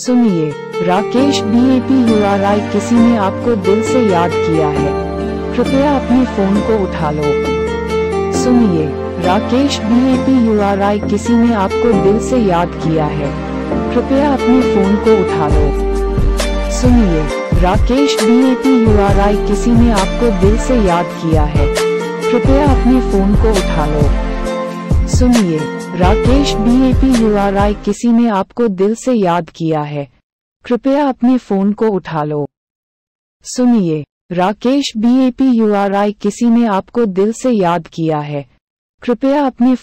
सुनिए, Rakesh B APU RAY किसी ने आपको दिल से याद किया है, कृपया अपने फोन को उठा लो। सुनिए, राकेश बी APU RAY किसी ने आपको दिल से याद किया है, कृपया अपने फोन को उठा लो। सुनिए, राकेश बी APU RAY किसी ने आपको दिल से याद किया है, कृपया अपने फोन को उठा लो। सुनिए, राकेश बी APU RAY किसी ने आपको दिल से याद किया है, कृपया अपने फोन को उठा लो। सुनिए, राकेश बी APU RAY किसी ने आपको दिल से याद किया है, कृपया अपने